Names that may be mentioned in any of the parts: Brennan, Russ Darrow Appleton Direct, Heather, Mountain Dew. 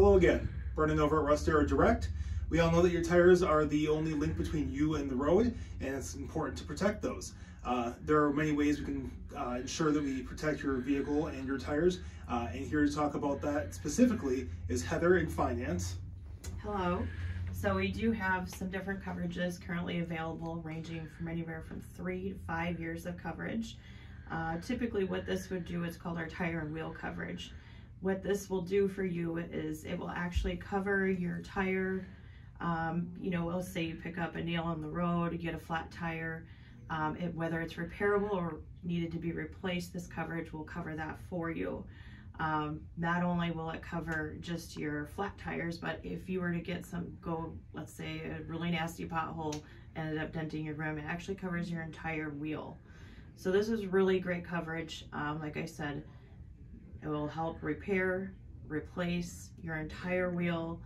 Hello again, Brennan over at Russ Darrow Direct. We all know that your tires are the only link between you and the road, and it's important to protect those. There are many ways we can ensure that we protect your vehicle and your tires, and here to talk about that specifically is Heather in Finance. Hello. So we do have some different coverages currently available, ranging from anywhere from 3 to 5 years of coverage. Typically what this would do is called our tire and wheel coverage. What this will do for you is it will actually cover your tire. You know, let's say you pick up a nail on the road, you get a flat tire, whether it's repairable or needed to be replaced, this coverage will cover that for you. Not only will it cover just your flat tires, but if you were to get let's say a really nasty pothole, ended up denting your rim, it actually covers your entire wheel. So this is really great coverage. Like I said, it will help repair, replace your entire wheel.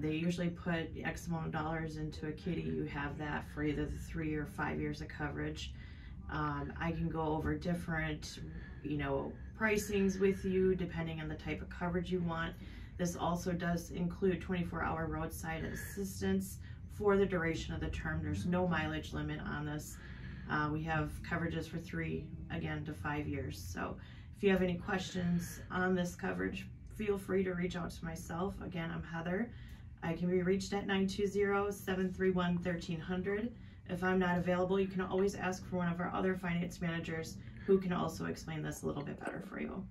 They usually put X amount of dollars into a kitty. You have that for either the 3 or 5 years of coverage. I can go over different, pricings with you depending on the type of coverage you want. This also does include 24-hour roadside assistance for the duration of the term. There's no mileage limit on this. We have coverages for 3 to 5 years. So if you have any questions on this coverage, feel free to reach out to myself. Again, I'm Heather. I can be reached at 920-731-1300. If I'm not available, you can always ask for one of our other finance managers who can also explain this a little bit better for you.